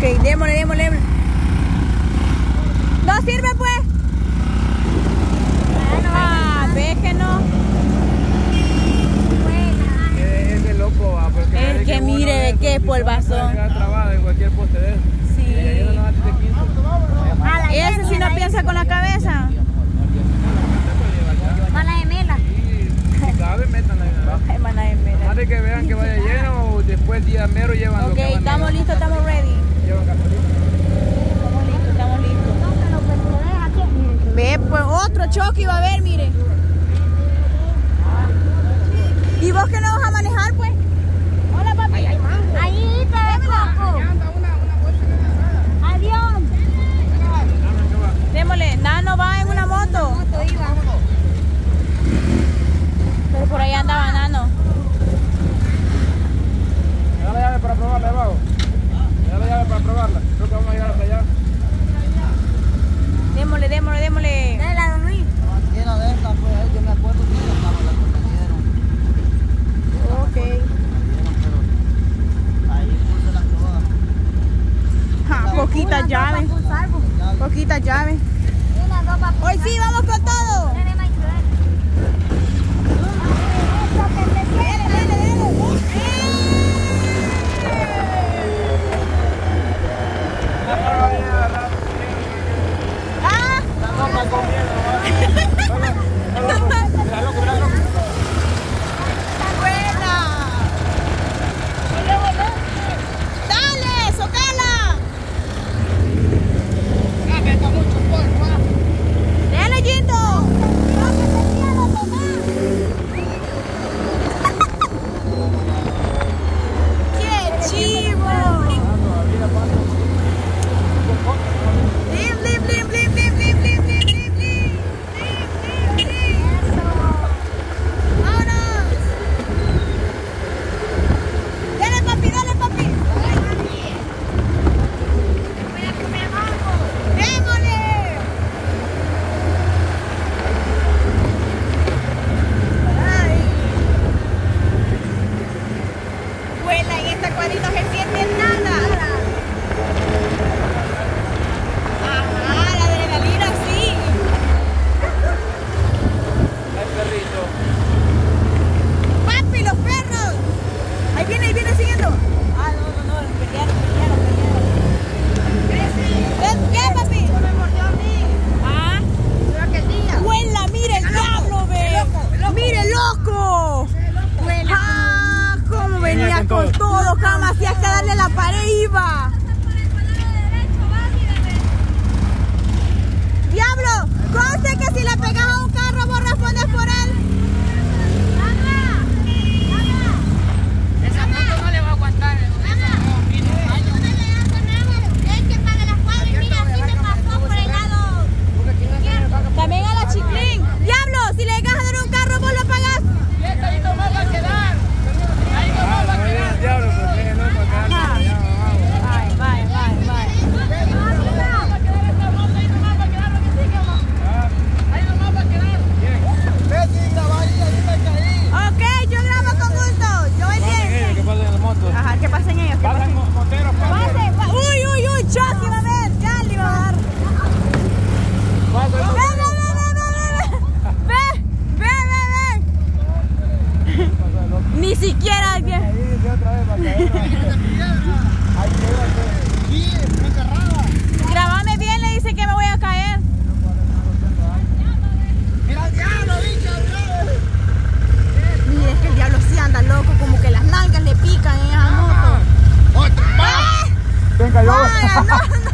Ok, démosle. No sirve, pues. Ah, déjenos. Ese loco va, porque el que mire qué polvazón. Trabado en cualquier poste de él. Sí. ¿Y ese sí no piensa con la cabeza? Mala gemela. Si cabe, métanla. Mala gemela. Más de que vean que vaya lleno, después día mero llevan lo que van. Ok, estamos listos, estamos ready. Llevan gasolina. Pues otro choque iba a haber, mire. ¿Y vos que no vas a manejar, pues? Hola, papi. Ahí hay mango. Ahí está, Coco. Adiós. Démosle, Nano va en una moto. Pero por ahí andaba Nano. Me da la llave para probarla, abajo. Me da la llave para probarla. Creo que vamos a llegar hasta allá. Démosle. Dale la de Luis. No, tiene de esta, pues ahí yo me acuerdo que yo estaba la compañera. Ok. Ahí puse las todas. Poquitas llaves. Poquitas llaves. Hoy sí, vamos con todo.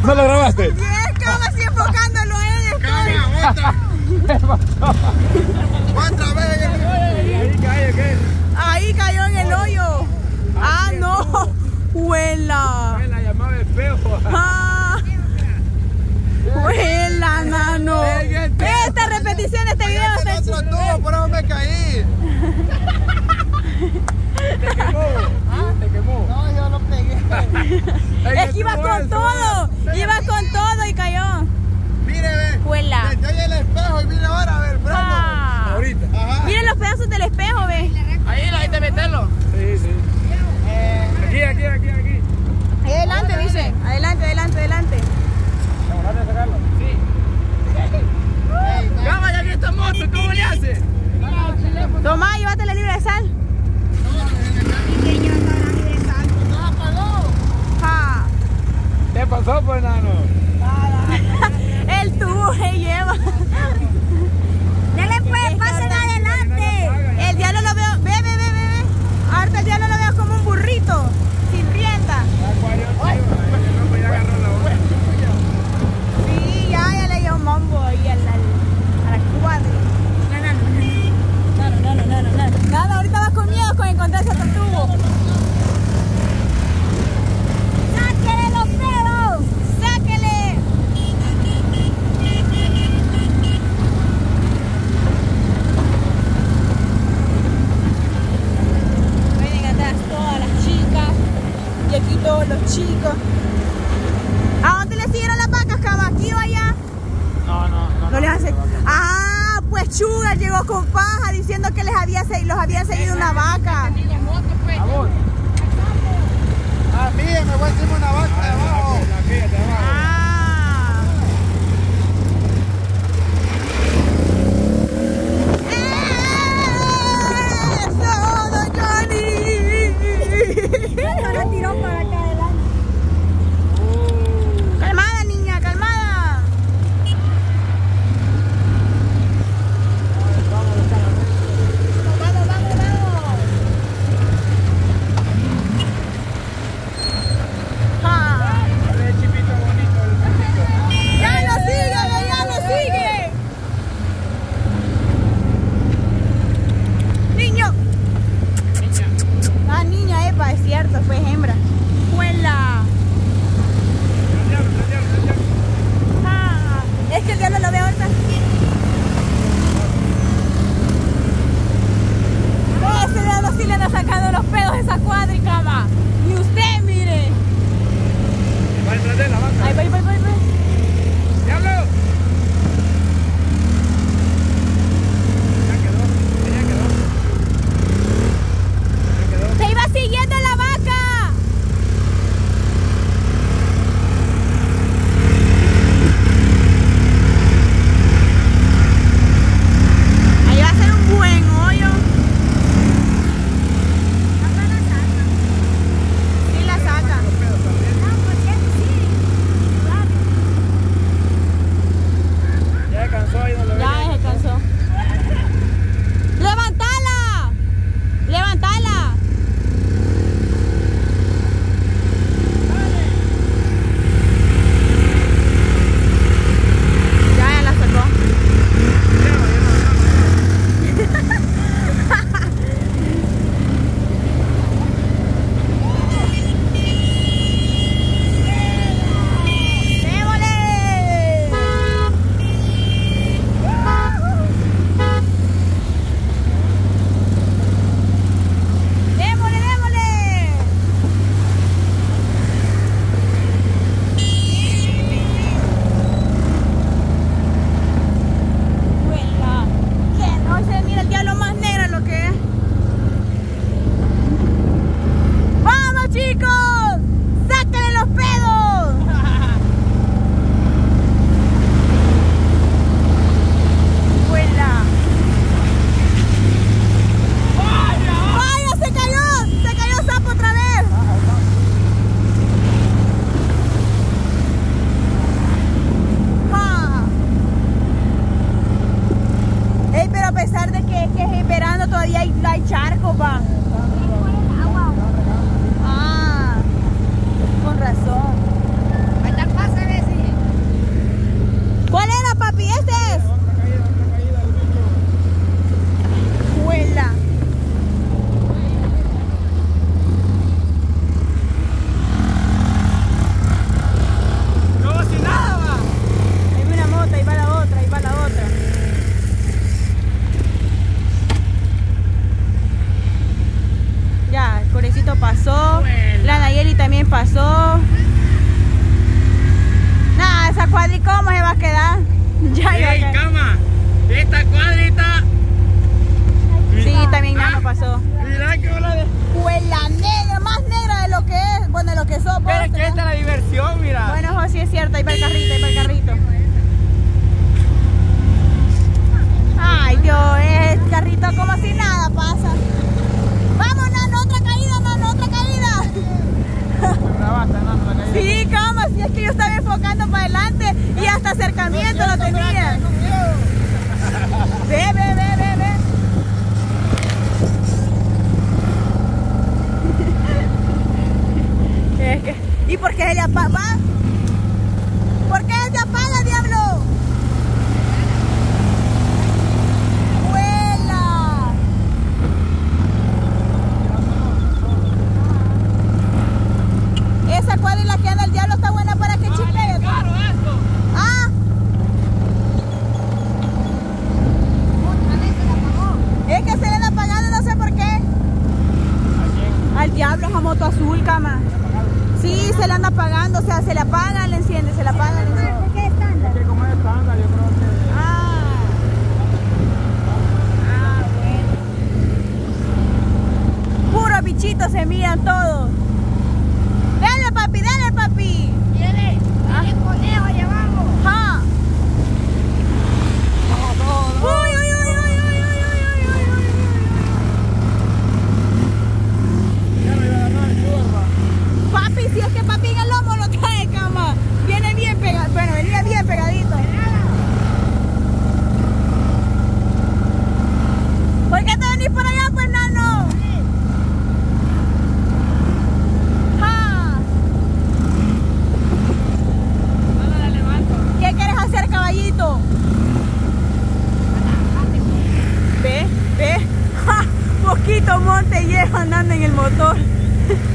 ¿No lo grabaste? Bien, cama, así enfocándolo a él. Cama, otra vez. Ahí cayó en el hoyo. Ah, no. Huela. La llamaba espejo. Huela, Nano. Esta repetición de este video. Otro tubo, por eso me caí. Te quemó. Te quemó. No, yo no pegué. Es que iba con todo, y cayó. Mire, ve. Huela. Estoy en el espejo y mira ahora, a ver, pronto. Ah. Ahorita. Ajá. Miren los pedazos del espejo, ve. Ahí, la gente meterlo. Sí. Aquí. Ahí adelante, dice. Adelante. pues, Nano. El tubo se lleva. Dale pues, pasen adelante. El diablo lo veo. Ve, ve, ve, ve. Ahorita el diablo lo veo como un burrito. Sin rienda. Sí, ya le dio mambo ahí a la cuadra. No. Nada, ahorita vas con miedo con encontrarse otro tubo. Chicos, ¿a dónde le siguieron las vacas, Cava? ¿Aquí o allá? No. ¿No les hace? Ah, pues Chuga llegó con paja diciendo que los había seguido una vaca. ¿A vos? A mí me voy a seguir una vaca de abajo. es que yo estaba enfocando para adelante y hasta acercamiento no, lo tenía. Ve. ¿Y por qué ella va? ¿Por qué ella paga, diablo? ¡Vuela! Esa cuadrilla que anda el diablo está buena para que chispee. ¡Ah! Es que se le han apagado, no sé por qué. Al diablo, esa moto azul, cama. Sí, se la anda apagando, o sea, se la apagan, la enciende, se la apagan, la enciende. ¿Por qué es estándar? Porque como es estándar, yo creo que... Ah, bueno. Puros bichitos se miran todos. ¡Dale, papi, dale, papi! ¡Dale! ¡Ah! ¡Qué conejo llevamos! ¡Ja! ¡Uy, uy! Si es que papi en el lomo lo trae, cama. Viene bien pegadito. Bueno, venía bien pegadito. ¿Por qué te venís por allá, pues, Nano? ¡Ja! No la levanto. ¿Qué quieres hacer, caballito? Ve, ve. ¡Ja! Poquito monte lleva andando en el motor.